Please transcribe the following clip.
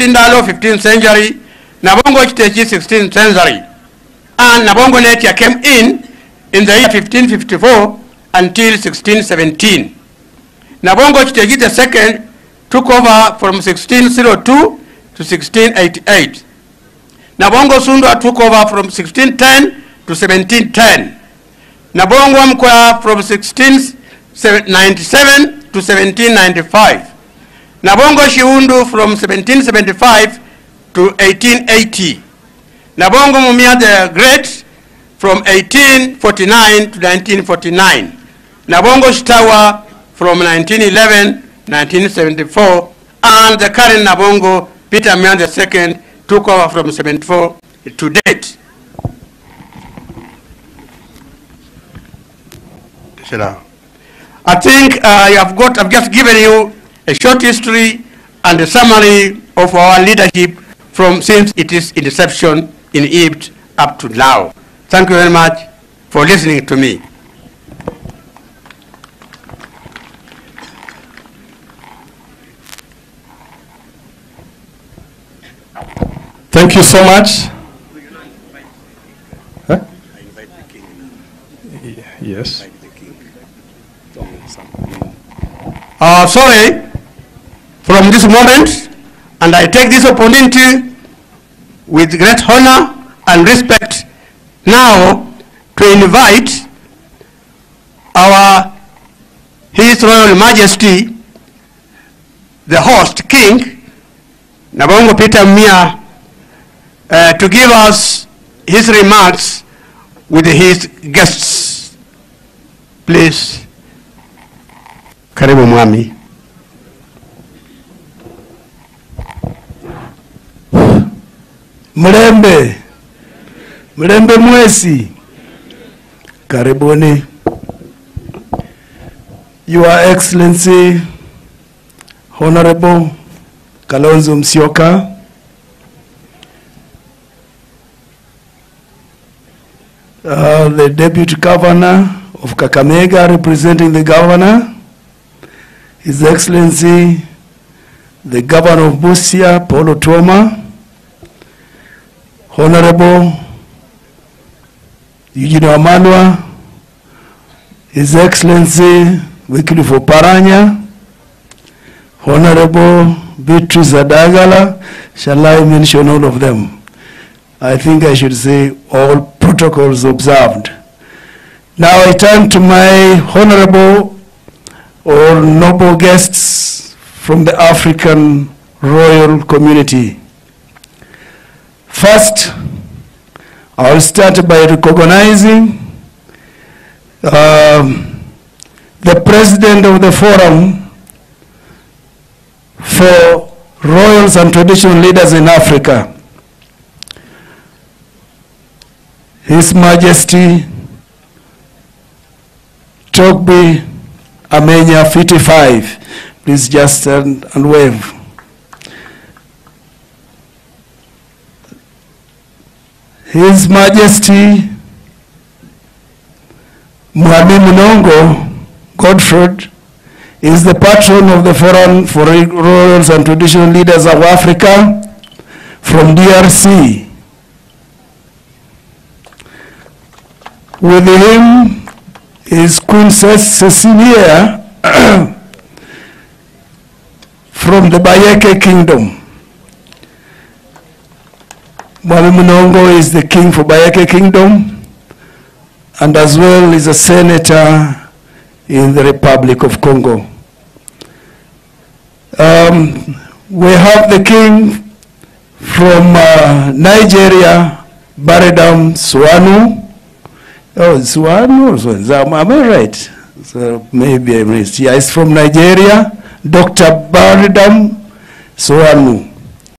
Sindalo 15th century, Nabongo Chteji 16th century, and Nabongo Netia came in the year 1554 until 1617. Nabongo Chteji II took over from 1602 to 1688. Nabongo Sundua took over from 1610 to 1710. Nabongo Mkwa from 1697 to 1795. Nabongo Shiundu from 1775 to 1880. Nabongo Mumia the Great from 1849 to 1949. Nabongo Shitawa from 1911 to 1974. And the current Nabongo Peter Mmeer II took over from 74 to date. I think I've just given you a short history and a summary of our leadership from since its inception in Egypt up to now. Thank you very much for listening to me. Thank you so much. Huh? I invite the king. Yes. Sorry, from this moment, and I take this opportunity with great honor and respect now to invite His Royal Majesty, the host King, Nabongo Peter Mmeer, to give us his remarks with his guests. Please, karibu Mwami. Mrembe mwesi, karibuni. Your Excellency, Honorable Kalonzo Musyoka, the Deputy Governor of Kakamega representing the Governor, His Excellency, the Governor of Busia, Paulo Tuoma, Honorable Eugenio Amandua, His Excellency, Weekly Paranya, Honorable Beatriz Adagala, shall I mention all of them? I think I should say all protocols observed. Now I turn to my honorable or noble guests from the African royal community. First, I will start by recognizing the president of the Forum for Royals and Traditional Leaders in Africa, His Majesty Togbe Amenia 55, please just stand and wave. His Majesty Mwami Minongo Godfrey is the patron of the Forum for Royals and Traditional Leaders of Africa from DRC. With him is Queen Cecilia from the Bayeke Kingdom. Malumunongo is the king for Bayeke Kingdom and as well is a senator in the Republic of Congo. We have the king from Nigeria, Baridam Suanu. Oh, Suanu or Suanu, am I right? So maybe I missed. Yeah, it's from Nigeria, Dr. Baridam Suanu.